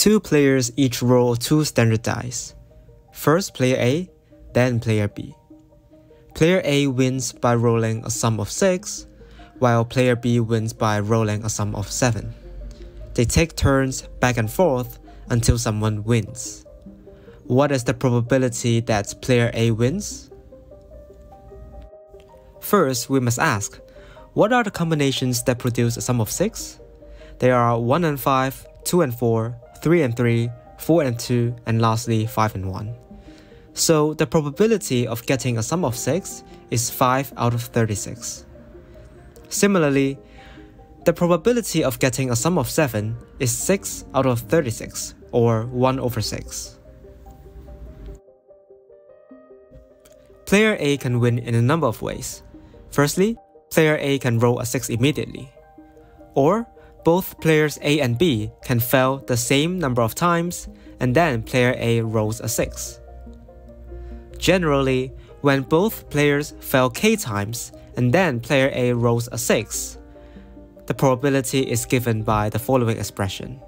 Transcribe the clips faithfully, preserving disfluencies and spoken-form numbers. Two players each roll two standard dice. First player A, then player B. Player A wins by rolling a sum of six, while player B wins by rolling a sum of seven. They take turns back and forth until someone wins. What is the probability that player A wins? First, we must ask, what are the combinations that produce a sum of six? There are one and five, two and four, three and three, four and two, and lastly five and one. So the probability of getting a sum of six is five out of thirty-six. Similarly, the probability of getting a sum of seven is six out of thirty-six, or one over six. Player A can win in a number of ways. Firstly, player A can roll a six immediately. Or, both players A and B can fail the same number of times, and then player A rolls a six. Generally, when both players fail k times, and then player A rolls a six, the probability is given by the following expression.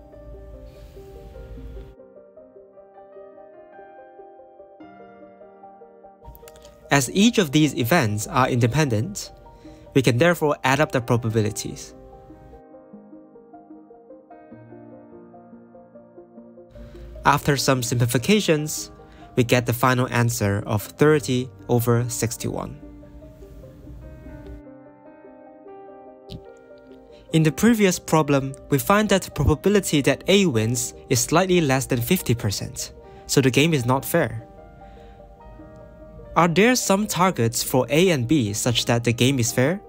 As each of these events are independent, we can therefore add up the probabilities. After some simplifications, we get the final answer of thirty over sixty-one. In the previous problem, we find that the probability that A wins is slightly less than fifty percent, so the game is not fair. Are there some targets for A and B such that the game is fair?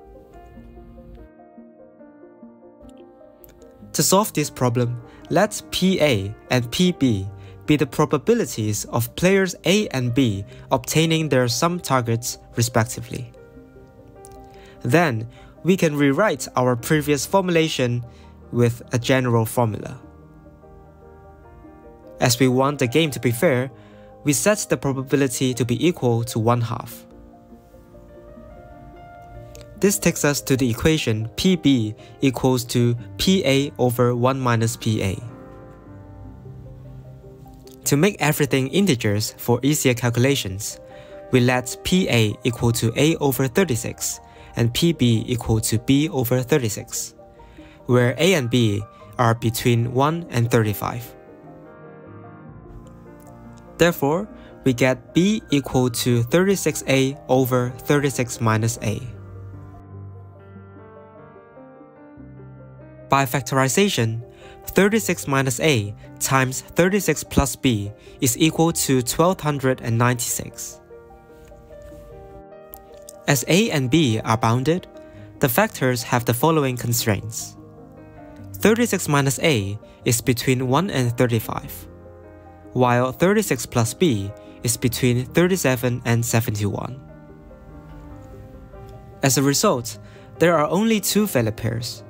To solve this problem, let P A and P B be the probabilities of players A and B obtaining their sum targets respectively. Then, we can rewrite our previous formulation with a general formula. As we want the game to be fair, we set the probability to be equal to one half. This takes us to the equation P B equals to P A over one minus P A. To make everything integers for easier calculations, we let P A equal to A over thirty-six and P B equal to B over thirty-six, where A and B are between one and thirty-five. Therefore, we get B equal to thirty-six A over thirty-six minus A. By factorization, thirty-six minus A times thirty-six plus B is equal to one thousand two hundred ninety-six. As A and B are bounded, the factors have the following constraints. thirty-six minus A is between one and thirty-five. While thirty-six plus B is between thirty-seven and seventy-one. As a result, there are only two failure pairs.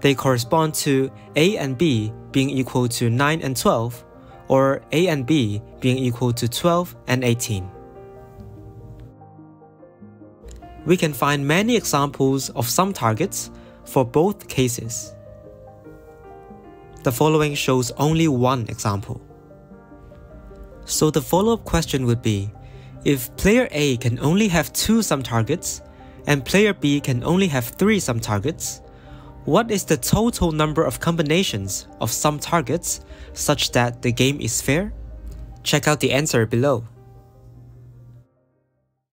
They correspond to A and B being equal to nine and twelve, or A and B being equal to twelve and eighteen. We can find many examples of sum targets for both cases. The following shows only one example. So the follow-up question would be, if player A can only have two sum targets, and player B can only have three sum targets, what is the total number of combinations of sum targets such that the game is fair? Check out the answer below.